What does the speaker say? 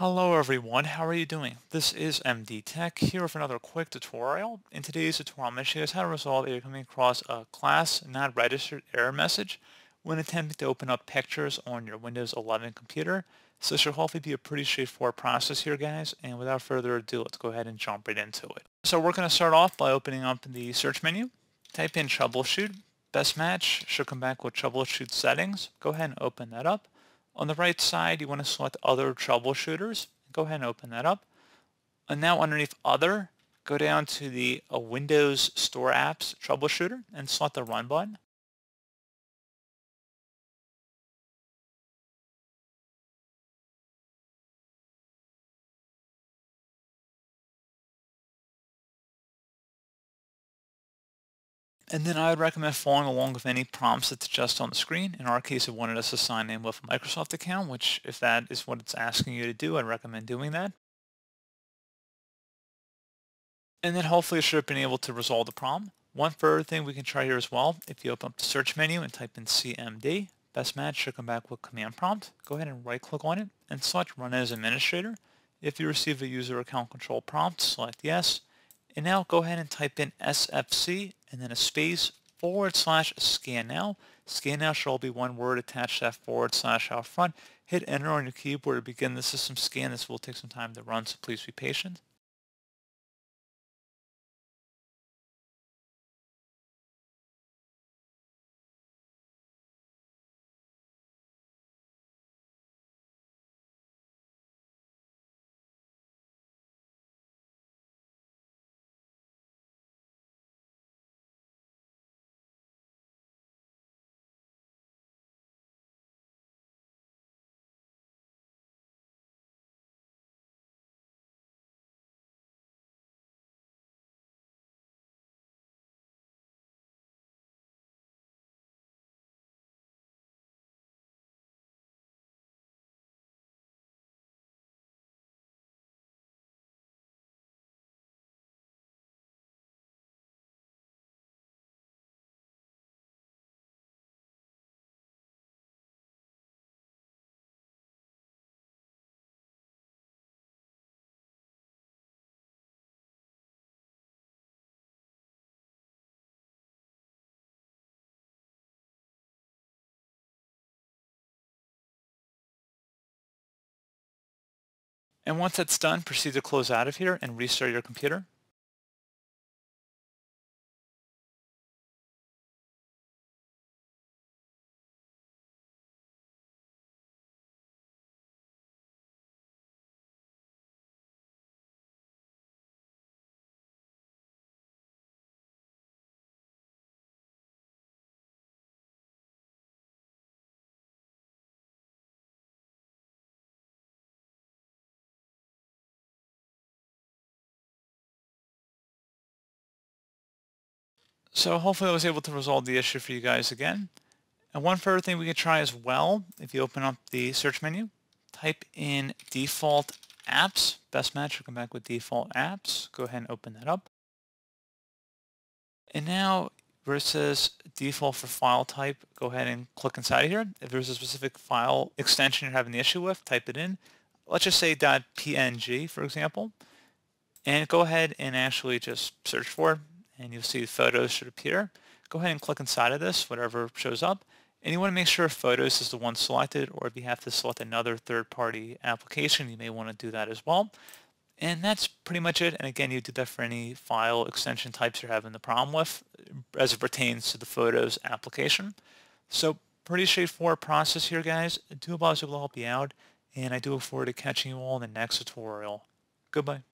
Hello everyone, how are you doing? This is MD Tech here with another quick tutorial. In today's tutorial, I'm going to show you how to resolve if you're coming across a class not registered error message when attempting to open up pictures on your Windows 11 computer. So this should hopefully be a pretty straightforward process here, guys, and without further ado, let's go ahead and jump right into it. So we're going to start off by opening up the search menu, type in troubleshoot, best match, should come back with troubleshoot settings. Go ahead and open that up. On the right side, you want to select Other Troubleshooters. Go ahead and open that up. And now underneath Other, go down to the Windows Store Apps Troubleshooter and select the Run button. And then I would recommend following along with any prompts that's just on the screen. In our case, it wanted us to sign in with a Microsoft account, which if that is what it's asking you to do, I'd recommend doing that. And then hopefully it should have been able to resolve the problem. One further thing we can try here as well, if you open up the search menu and type in CMD, best match should come back with command prompt. Go ahead and right click on it and select Run as Administrator. If you receive a user account control prompt, select yes. And now go ahead and type in SFC and then a space /scan now. Scan now should all be one word, attached to that / out front. Hit enter on your keyboard to begin the system scan. This will take some time to run, so please be patient. And once that's done, proceed to close out of here and restart your computer. So hopefully I was able to resolve the issue for you guys again. And one further thing we could try as well, if you open up the search menu, type in default apps, best match will come back with default apps. Go ahead and open that up. And now where it says default for file type, go ahead and click inside of here. If there's a specific file extension you're having the issue with, type it in. Let's just say .png, for example, and go ahead and actually just search for it. And you'll see photos should appear. Go ahead and click inside of this, whatever shows up. And you want to make sure photos is the one selected, or if you have to select another third-party application, you may want to do that as well. And that's pretty much it. And again, you do that for any file extension types you're having the problem with as it pertains to the photos application. So pretty straightforward process here, guys. I do hope I was able to help you out, and I do look forward to catching you all in the next tutorial. Goodbye.